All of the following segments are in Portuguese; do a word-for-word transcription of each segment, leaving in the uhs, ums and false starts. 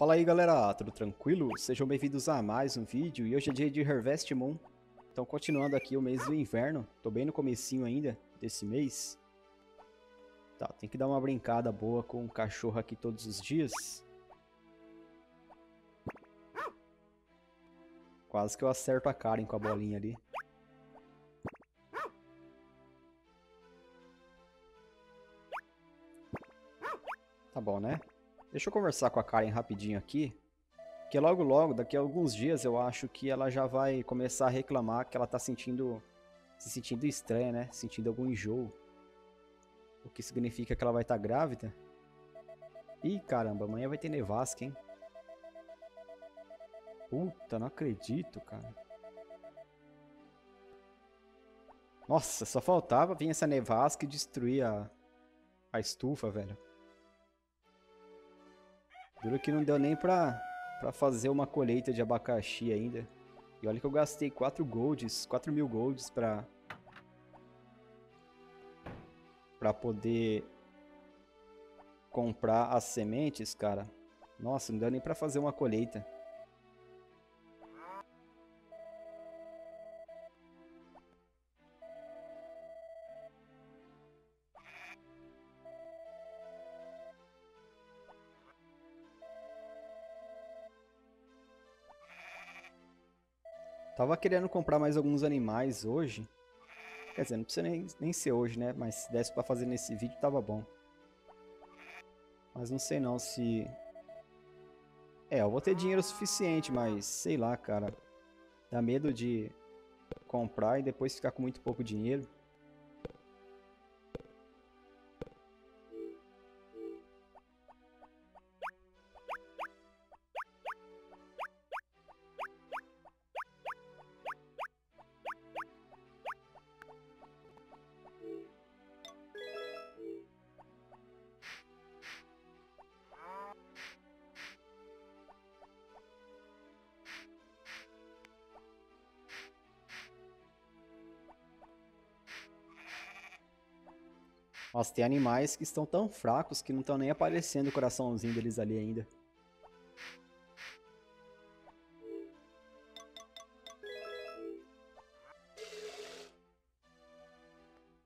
Fala aí galera, tudo tranquilo? Sejam bem-vindos a mais um vídeo e hoje é dia de Harvest Moon. Então continuando aqui o mês do inverno, tô bem no comecinho ainda desse mês. Tá, tem que dar uma brincada boa com o cachorro aqui todos os dias. Quase que eu acerto a Karen com a bolinha ali. Tá bom, né? Deixa eu conversar com a Karen rapidinho aqui, que logo logo, daqui a alguns dias, eu acho que ela já vai começar a reclamar que ela tá sentindo, se sentindo estranha, né? Sentindo algum enjoo. O que significa que ela vai estar tá grávida. Ih, caramba, amanhã vai ter nevasca, hein? Puta, não acredito, cara. Nossa, só faltava vir essa nevasca e destruir a, a estufa, velho. Juro que não deu nem pra, pra fazer uma colheita de abacaxi ainda. E olha que eu gastei quatro golds, quatro mil golds pra... Pra poder comprar as sementes, cara. Nossa, não deu nem pra fazer uma colheita. Tava querendo comprar mais alguns animais hoje. Quer dizer, não precisa nem, nem ser hoje, né? Mas se desse pra fazer nesse vídeo, tava bom. Mas não sei não se... É, eu vou ter dinheiro suficiente, mas sei lá, cara. Dá medo de comprar e depois ficar com muito pouco dinheiro. Nossa, tem animais que estão tão fracos que não estão nem aparecendo o coraçãozinho deles ali ainda.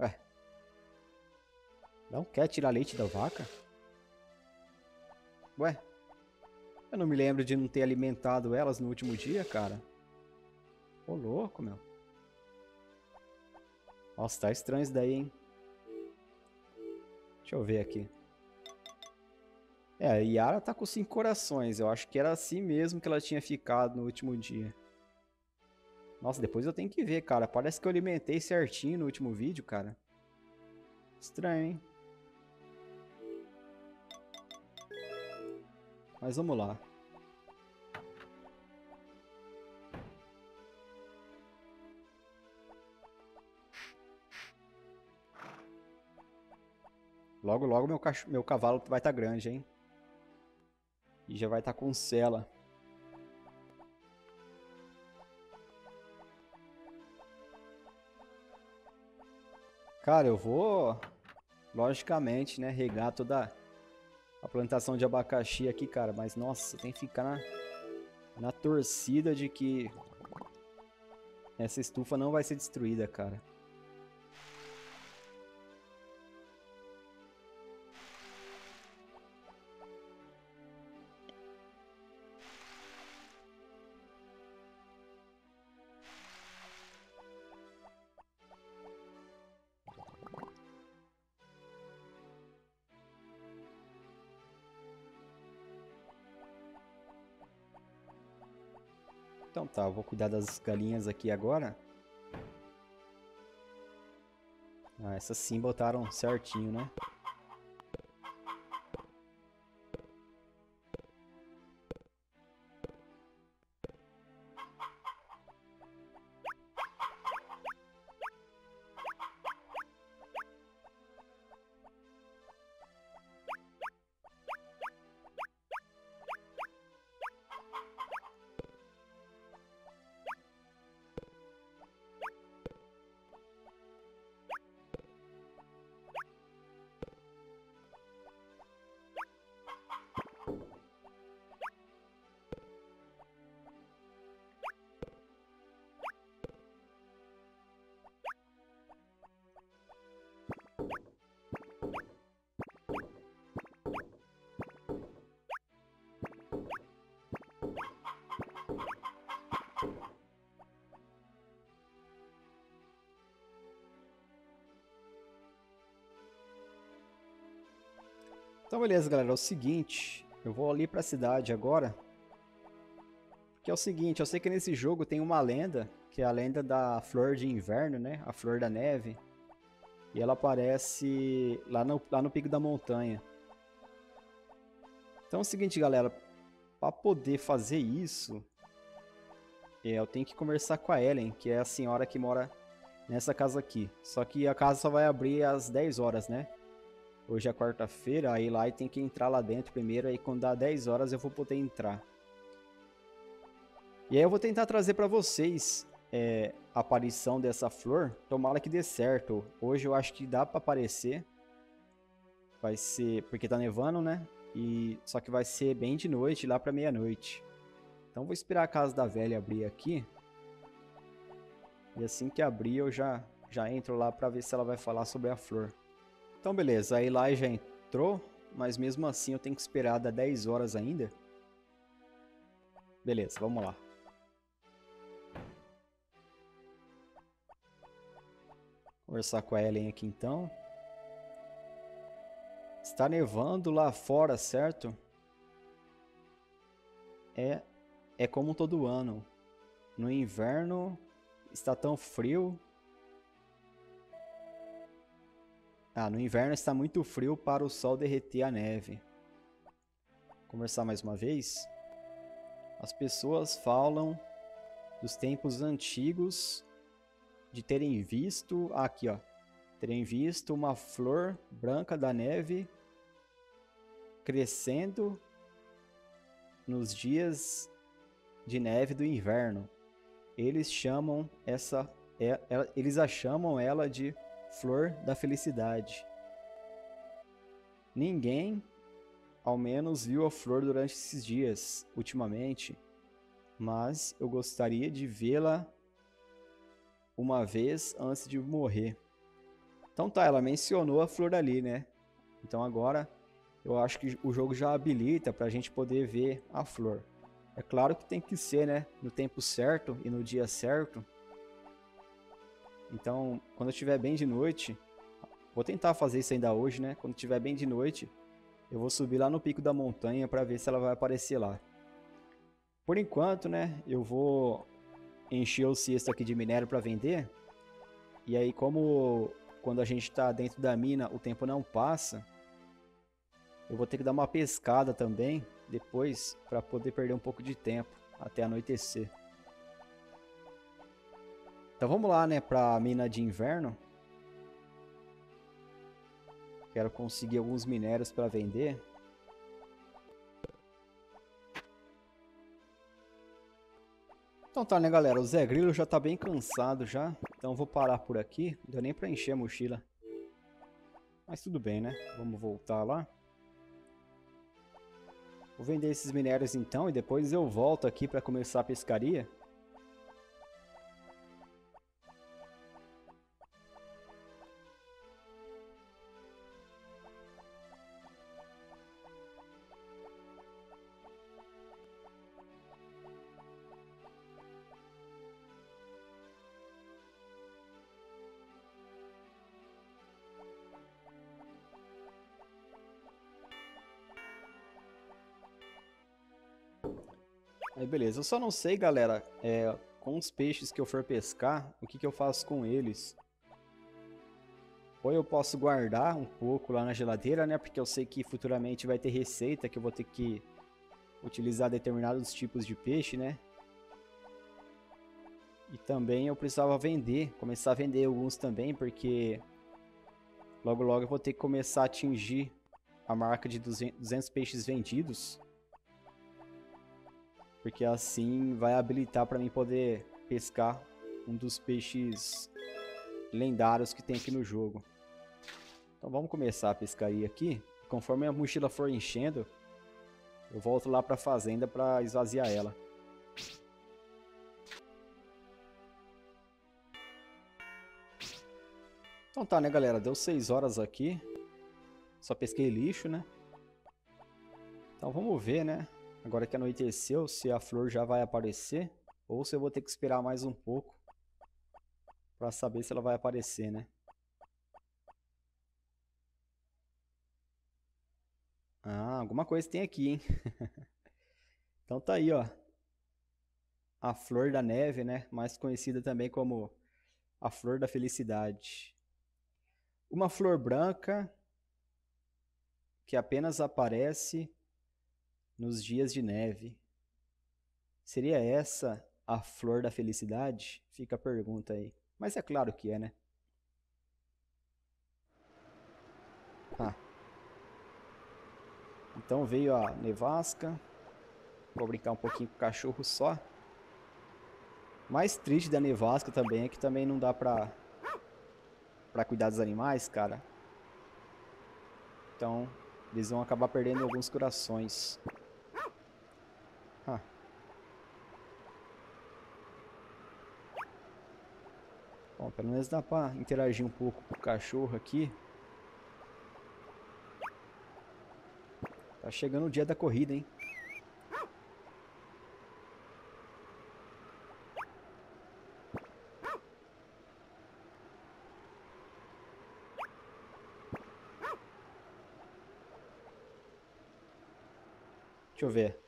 Ué. Não quer tirar leite da vaca? Ué. Eu não me lembro de não ter alimentado elas no último dia, cara. Ô, louco, meu. Nossa, tá estranho isso daí, hein? Deixa eu ver aqui. É, a Yara tá com cinco corações. Eu acho que era assim mesmo que ela tinha ficado no último dia. Nossa, depois eu tenho que ver, cara. Parece que eu alimentei certinho no último vídeo, cara. Estranho, hein? Mas vamos lá. Logo, logo meu, cach... meu cavalo vai estar tá grande, hein? E já vai estar tá com sela. Cara, eu vou, logicamente, né, regar toda a plantação de abacaxi aqui, cara. Mas, nossa, tem que ficar na, na torcida de que essa estufa não vai ser destruída, cara. Então tá, eu vou cuidar das galinhas aqui agora. Ah, essas sim botaram certinho, né? Então beleza, galera, é o seguinte, eu vou ali pra cidade agora, que é o seguinte, eu sei que nesse jogo tem uma lenda, que é a lenda da flor de inverno, né, a flor da neve, e ela aparece lá no, lá no pico da montanha. Então é o seguinte, galera, pra poder fazer isso, é, eu tenho que conversar com a Ellen, que é a senhora que mora nessa casa aqui, só que a casa só vai abrir às dez horas, né. Hoje é quarta-feira, aí lá e tem que entrar lá dentro primeiro, aí quando dá dez horas eu vou poder entrar. E aí eu vou tentar trazer pra vocês é, a aparição dessa flor, tomara que dê certo. Hoje eu acho que dá pra aparecer, vai ser, porque tá nevando, né, e, só que vai ser bem de noite, lá pra meia-noite. Então vou esperar a casa da velha abrir aqui, e assim que abrir eu já, já entro lá pra ver se ela vai falar sobre a flor. Então beleza, aí lá já entrou, mas mesmo assim eu tenho que esperar das dez horas ainda. Beleza, vamos lá. Conversar com a Ellen aqui então. Está nevando lá fora, certo? É, é como todo ano. No inverno está tão frio. Ah, no inverno está muito frio para o sol derreter a neve. Conversar mais uma vez. As pessoas falam dos tempos antigos de terem visto... Ah, aqui, ó. Terem visto uma flor branca da neve crescendo nos dias de neve do inverno. Eles chamam essa... É, é, eles a chamam ela de... Flor da Felicidade. Ninguém, ao menos, viu a flor durante esses dias, ultimamente, mas eu gostaria de vê-la uma vez antes de morrer. Então tá, ela mencionou a flor ali, né? Então agora eu acho que o jogo já habilita pra gente poder ver a flor. É claro que tem que ser, né? No tempo certo e no dia certo. Então, quando eu estiver bem de noite, vou tentar fazer isso ainda hoje, né? Quando estiver bem de noite, eu vou subir lá no pico da montanha para ver se ela vai aparecer lá. Por enquanto, né? Eu vou encher o cesto aqui de minério para vender. E aí, como quando a gente está dentro da mina, o tempo não passa, eu vou ter que dar uma pescada também depois para poder perder um pouco de tempo até anoitecer. Então vamos lá, né, pra mina de inverno. Quero conseguir alguns minérios para vender. Então tá, né, galera, o Zé Grilo já tá bem cansado já, então vou parar por aqui. Não deu nem pra encher a mochila, mas tudo bem, né, vamos voltar lá. Vou vender esses minérios então e depois eu volto aqui pra começar a pescaria. Aí beleza, eu só não sei, galera, é, com os peixes que eu for pescar, o que que eu faço com eles. Ou eu posso guardar um pouco lá na geladeira, né, porque eu sei que futuramente vai ter receita que eu vou ter que utilizar determinados tipos de peixe, né. E também eu precisava vender, começar a vender alguns também, porque logo logo eu vou ter que começar a atingir a marca de duzentos peixes vendidos. Porque assim vai habilitar para mim poder pescar um dos peixes lendários que tem aqui no jogo. Então vamos começar a pescaria aqui. Conforme a mochila for enchendo, eu volto lá para a fazenda para esvaziar ela. Então tá, né, galera, deu seis horas aqui. Só pesquei lixo, né? Então vamos ver, né? Agora que anoiteceu, se a flor já vai aparecer ou se eu vou ter que esperar mais um pouco para saber se ela vai aparecer, né? Ah, alguma coisa tem aqui, hein? Então tá aí, ó. A flor da neve, né? Mais conhecida também como a flor da felicidade. Uma flor branca que apenas aparece nos dias de neve. Seria essa a flor da felicidade? Fica a pergunta aí. Mas é claro que é, né? Ah. Então veio a nevasca. Vou brincar um pouquinho com o cachorro só. Mais triste da nevasca também é que também não dá pra, pra cuidar dos animais, cara. Então, eles vão acabar perdendo alguns corações. Ah. Bom, pelo menos dá pra interagir um pouco com o cachorro aqui. Tá chegando o dia da corrida, hein? Deixa eu ver.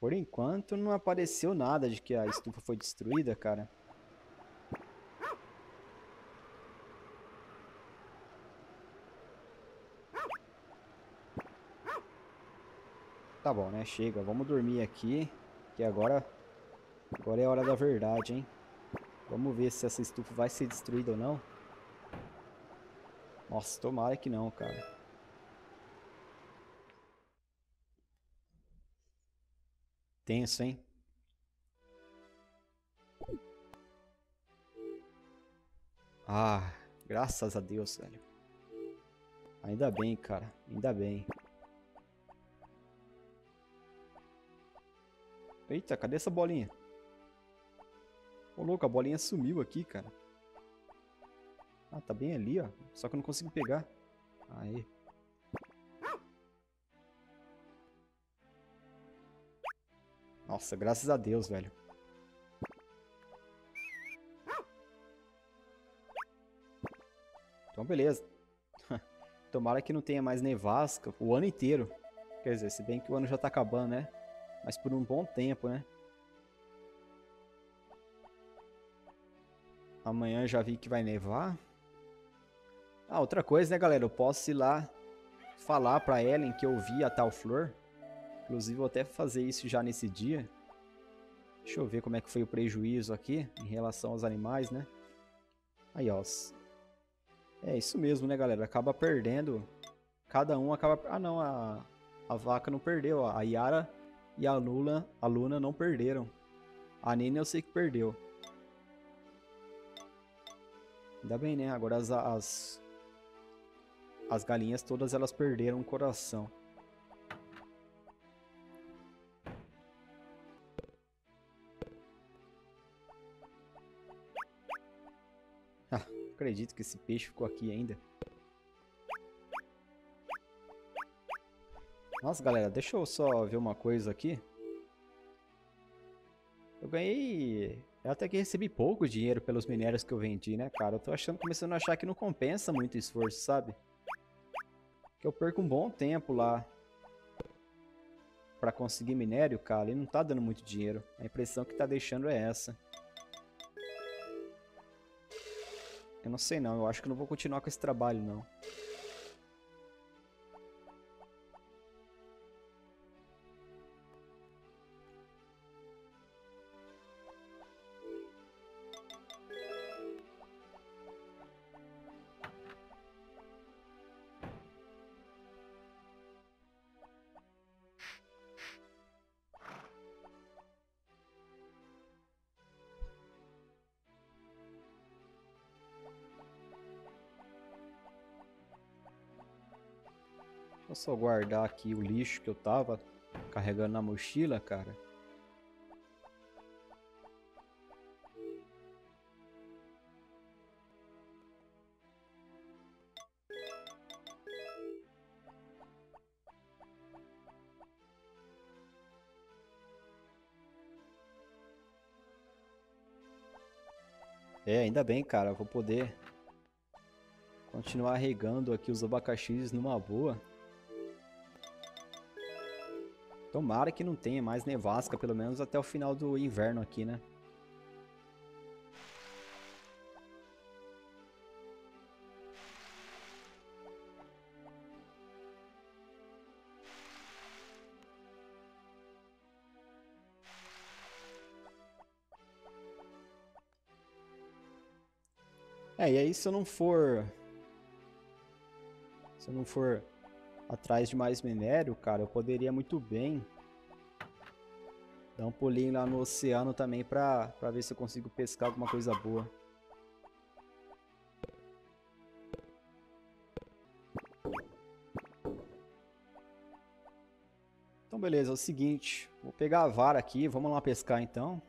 Por enquanto não apareceu nada de que a estufa foi destruída, cara. Tá bom, né? Chega. Vamos dormir aqui. Que agora, agora é a hora da verdade, hein? Vamos ver se essa estufa vai ser destruída ou não. Nossa, tomara que não, cara. Tenso, hein? Ah, graças a Deus, velho. Ainda bem, cara. Ainda bem. Eita, cadê essa bolinha? Ô, louco, a bolinha sumiu aqui, cara. Ah, tá bem ali, ó. Só que eu não consigo pegar. Aí. Nossa, graças a Deus, velho. Então, beleza. Tomara que não tenha mais nevasca o ano inteiro. Quer dizer, se bem que o ano já tá acabando, né? Mas por um bom tempo, né? Amanhã já vi que vai nevar. Ah, outra coisa, né, galera? Eu posso ir lá falar pra Ellen que eu vi a tal flor. Inclusive, vou até fazer isso já nesse dia. Deixa eu ver como é que foi o prejuízo aqui em relação aos animais, né? Aí, ó. É isso mesmo, né, galera? Acaba perdendo. Cada um acaba... Ah, não. A, a vaca não perdeu, ó. A Yara e a Luna, a Luna não perderam. A Nina eu sei que perdeu. Ainda bem, né? Agora as... As, as galinhas todas, elas perderam o coração. Acredito que esse peixe ficou aqui ainda. Nossa, galera, deixa eu só ver uma coisa aqui. Eu ganhei... Eu até que recebi pouco dinheiro pelos minérios que eu vendi, né, cara? Eu tô achando, começando a achar que não compensa muito o esforço, sabe? Que eu perco um bom tempo lá pra conseguir minério, cara. E não tá dando muito dinheiro. A impressão que tá deixando é essa. Eu não sei não, eu acho que não vou continuar com esse trabalho não. Vou só guardar aqui o lixo que eu tava carregando na mochila, cara. É, ainda bem, cara. Vou poder continuar regando aqui os abacaxis numa boa. Tomara que não tenha mais nevasca, pelo menos até o final do inverno aqui, né? É, e aí se eu não for... Se eu não for atrás de mais minério, cara, eu poderia muito bem dar um pulinho lá no oceano também pra, pra ver se eu consigo pescar alguma coisa boa. Então beleza, é o seguinte, vou pegar a vara aqui, vamos lá pescar então.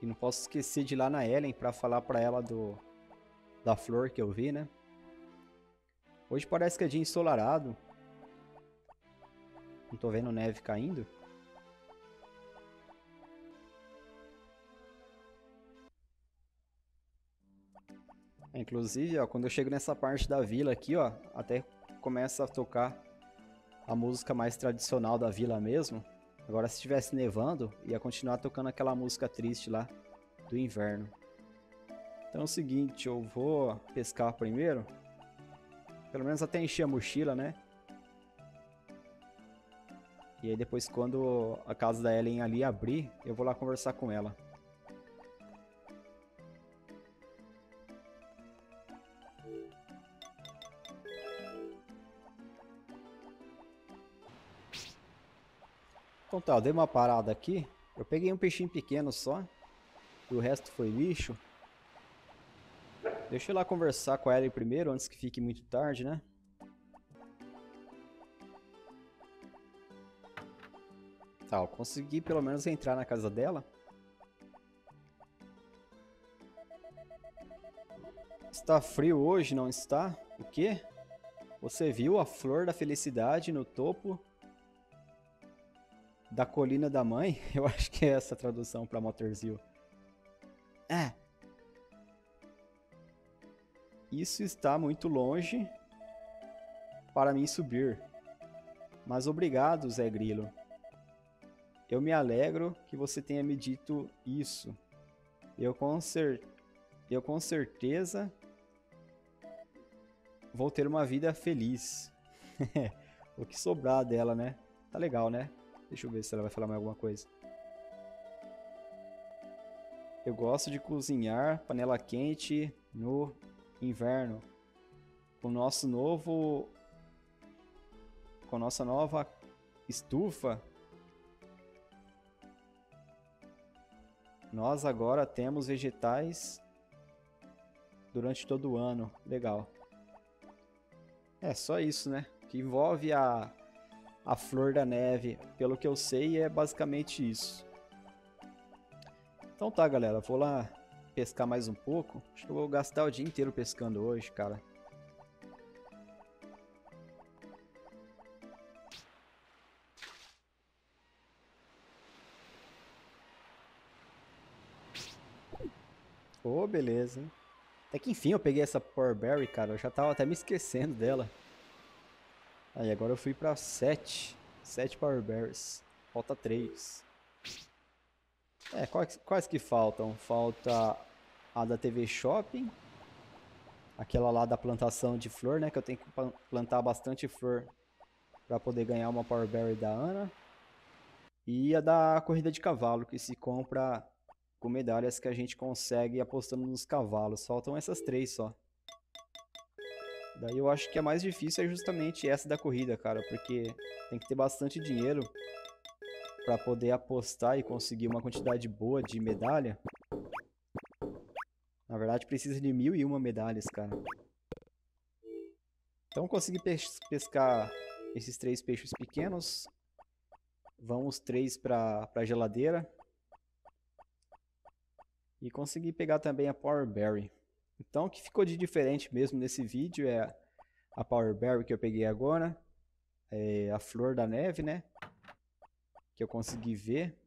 E não posso esquecer de ir lá na Ellen para falar para ela do da flor que eu vi, né? Hoje parece que é dia ensolarado. Não tô vendo neve caindo. Inclusive, ó, quando eu chego nessa parte da vila aqui, ó, até começa a tocar a música mais tradicional da vila mesmo. Agora, se estivesse nevando, ia continuar tocando aquela música triste lá do inverno. Então é o seguinte, eu vou pescar primeiro. Pelo menos até encher a mochila, né? E aí depois, quando a casa da Ellen ali abrir, eu vou lá conversar com ela. Então tá, eu dei uma parada aqui, eu peguei um peixinho pequeno só, e o resto foi lixo. Deixa eu ir lá conversar com a Ellen primeiro, antes que fique muito tarde, né? Tá, eu consegui pelo menos entrar na casa dela. Está frio hoje, não está? O quê? Você viu a flor da felicidade no topo da colina da mãe? Eu acho que é essa a tradução pra Motorzil. É. Isso está muito longe para mim subir. Mas obrigado, Zé Grilo. Eu me alegro que você tenha me dito isso. Eu com, cer... Eu com certeza vou ter uma vida feliz. O que sobrar dela, né? Tá legal, né? Deixa eu ver se ela vai falar mais alguma coisa. Eu gosto de cozinhar panela quente no inverno. Com o nosso novo... Com a nossa nova estufa, nós agora temos vegetais durante todo o ano. Legal. É só isso, né? Que envolve a... A flor da neve, pelo que eu sei, é basicamente isso. Então tá, galera, vou lá pescar mais um pouco. Acho que eu vou gastar o dia inteiro pescando hoje, cara. Oh, beleza, hein? Até que enfim eu peguei essa Powerberry, cara. Eu já tava até me esquecendo dela. Aí, agora eu fui pra sete. sete Powerberries. Falta três. É, quais, quais que faltam? Falta a da T V Shopping. Aquela lá da plantação de flor, né? Que eu tenho que plantar bastante flor pra poder ganhar uma Powerberry da Ana. E a da corrida de cavalo, que se compra com medalhas que a gente consegue apostando nos cavalos. Faltam essas três só. Daí eu acho que a mais difícil é justamente essa da corrida, cara, porque tem que ter bastante dinheiro para poder apostar e conseguir uma quantidade boa de medalha. Na verdade, precisa de mil e uma medalhas, cara. Então, consegui pescar esses três peixes pequenos. Vão os três para a geladeira. E consegui pegar também a Powerberry. Então, o que ficou de diferente mesmo nesse vídeo é a Powerberry que eu peguei agora, é a flor da neve, né, que eu consegui ver,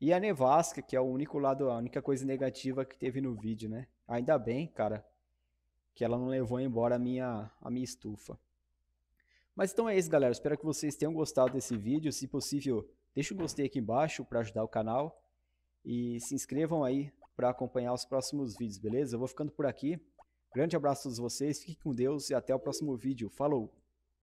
e a nevasca, que é o único lado, a única coisa negativa que teve no vídeo, né? Ainda bem, cara, que ela não levou embora a minha, a minha estufa. Mas então é isso, galera. Espero que vocês tenham gostado desse vídeo. Se possível, deixa o gostei aqui embaixo para ajudar o canal. E se inscrevam aí para acompanhar os próximos vídeos, beleza? Eu vou ficando por aqui. Grande abraço a todos vocês. Fiquem com Deus e até o próximo vídeo. Falou!